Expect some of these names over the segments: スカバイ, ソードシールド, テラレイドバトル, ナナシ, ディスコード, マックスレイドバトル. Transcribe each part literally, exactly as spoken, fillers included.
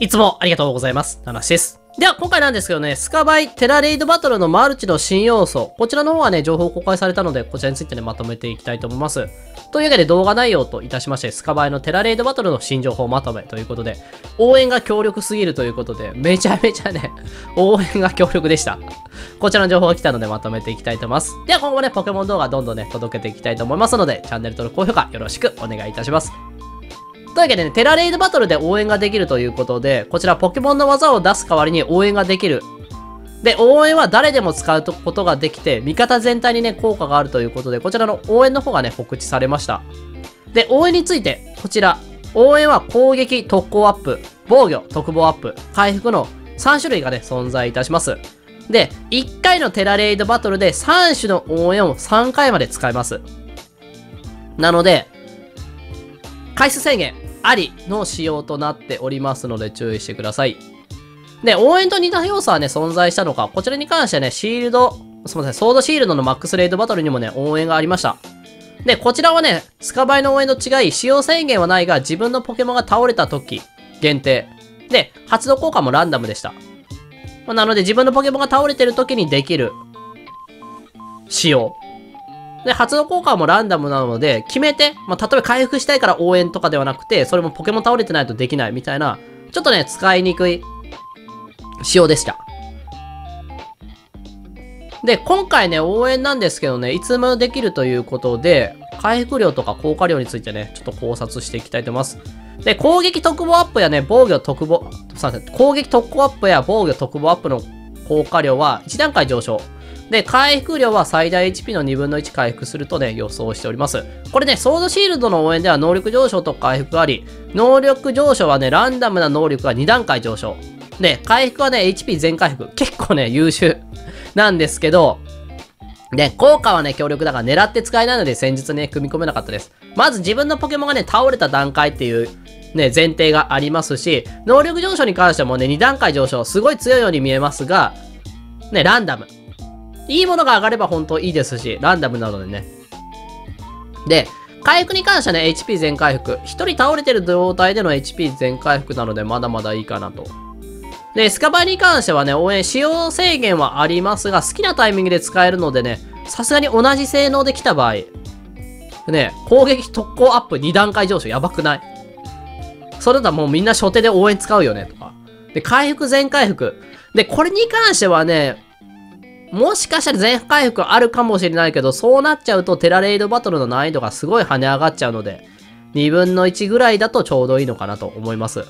いつもありがとうございます。ナナシです。では、今回なんですけどね、スカバイテラレイドバトルのマルチの新要素。こちらの方はね、情報公開されたので、こちらについてね、まとめていきたいと思います。というわけで動画内容といたしまして、スカバイのテラレイドバトルの新情報まとめということで、応援が強力すぎるということで、めちゃめちゃね、応援が強力でした。こちらの情報が来たのでまとめていきたいと思います。では、今後ね、ポケモン動画どんどんね、届けていきたいと思いますので、チャンネル登録、高評価よろしくお願いいたします。というわけでね、テラレイドバトルで応援ができるということで、こちらポケモンの技を出す代わりに応援ができる。で、応援は誰でも使うことができて、味方全体にね、効果があるということで、こちらの応援の方がね、告知されました。で、応援について、こちら、応援は攻撃、特攻アップ、防御、特防アップ、回復のさん種類がね、存在いたします。で、いっかいのテラレイドバトルでさん種の応援をさんかいまで使えます。なので、回数制限ありの仕様となっておりますので注意してください。で、応援と似た要素はね、存在したのか、こちらに関してはね、シールド、すみません、ソードシールドのマックスレイドバトルにもね、応援がありました。で、こちらはね、スカバイの応援と違い、使用制限はないが、自分のポケモンが倒れた時、限定。で、発動効果もランダムでした。なので、自分のポケモンが倒れてる時にできる、仕様。で、発動効果もランダムなので、決めて、まあ、例えば回復したいから応援とかではなくて、それもポケモン倒れてないとできないみたいな、ちょっとね、使いにくい仕様でした。で、今回ね、応援なんですけどね、いつもできるということで、回復量とか効果量についてね、ちょっと考察していきたいと思います。で、攻撃特防アップやね、防御特防、すいません、攻撃特攻アップや防御特防アップの効果量はいち段階上昇。で、回復量は最大 エイチピー のにぶんのいち回復するとね、予想しております。これね、ソードシールドの応援では能力上昇と回復あり、能力上昇はね、ランダムな能力がに段階上昇。で、回復はね、エイチピー 全回復。結構ね、優秀なんですけど、ね、効果はね、強力だから狙って使えないので戦術ね、組み込めなかったです。まず自分のポケモンがね、倒れた段階っていうね、前提がありますし、能力上昇に関してもね、に段階上昇、すごい強いように見えますが、ね、ランダム。いいものが上がれば本当いいですし、ランダムなのでね。で、回復に関してはね、エイチピー 全回復。一人倒れてる状態での エイチピー 全回復なので、まだまだいいかなと。で、スカバイに関してはね、応援、使用制限はありますが、好きなタイミングで使えるのでね、さすがに同じ性能で来た場合、ね、攻撃特攻アップに段階上昇、やばくない？それだともうみんな初手で応援使うよね、とか。で、回復全回復。で、これに関してはね、もしかしたら全回復あるかもしれないけど、そうなっちゃうとテラレイドバトルの難易度がすごい跳ね上がっちゃうので、にぶんのいちぐらいだとちょうどいいのかなと思います。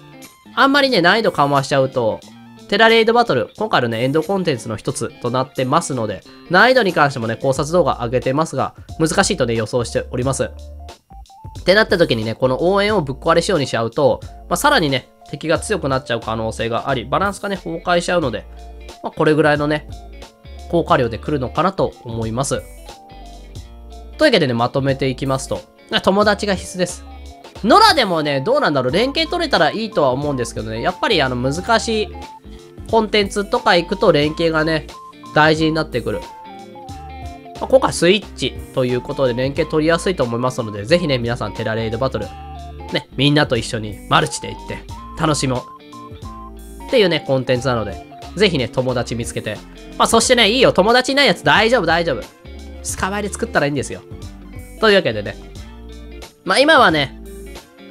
あんまりね、難易度緩和しちゃうと、テラレイドバトル、今回のね、エンドコンテンツの一つとなってますので、難易度に関してもね、考察動画上げてますが、難しいとね、予想しております。ってなった時にね、この応援をぶっ壊れ仕様にしちゃうと、まあ、さらにね、敵が強くなっちゃう可能性があり、バランスがね、崩壊しちゃうので、まあ、これぐらいのね、効果量で来るのかなと思います。というわけでね、まとめていきますと、友達が必須です。ノラでもね、どうなんだろう、連携取れたらいいとは思うんですけどね、やっぱりあの難しいコンテンツとか行くと連携がね、大事になってくる。まあ、今回スイッチということで連携取りやすいと思いますので、ぜひね、皆さんテラレイドバトル、ね、みんなと一緒にマルチで行って楽しもうっていうね、コンテンツなので、ぜひね、友達見つけて。まあ、そしてね、いいよ。友達いないやつ大丈夫、大丈夫。スカバイで作ったらいいんですよ。というわけでね。まあ、今はね、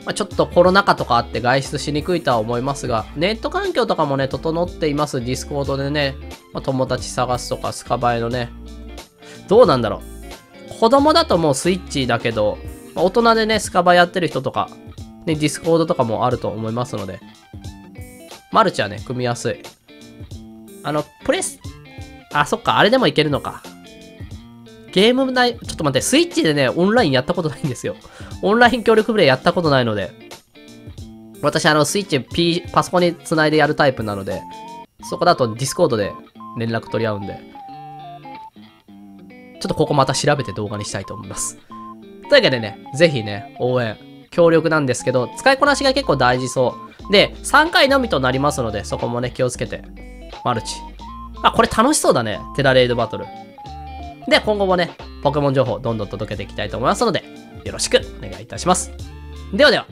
まあ、ちょっとコロナ禍とかあって外出しにくいとは思いますが、ネット環境とかもね、整っています。ディスコードでね、まあ、友達探すとか、スカバイのね。どうなんだろう。子供だともうスイッチだけど、まあ、大人でね、スカバイやってる人とか、ね、ディスコードとかもあると思いますので、マルチはね、組みやすい。あの、プレス、あ、そっか、あれでもいけるのか。ゲーム内、ちょっと待って、スイッチでね、オンラインやったことないんですよ。オンライン協力プレイやったことないので。私、あの、スイッチ、P、パソコンにつないでやるタイプなので、そこだとディスコードで連絡取り合うんで。ちょっとここまた調べて動画にしたいと思います。というわけでね、ぜひね、応援、協力なんですけど、使いこなしが結構大事そう。で、さんかいのみとなりますので、そこもね、気をつけて。マルチ。あ、これ楽しそうだね。テラレイドバトル。で、今後もね、ポケモン情報をどんどん届けていきたいと思いますので、よろしくお願いいたします。ではでは。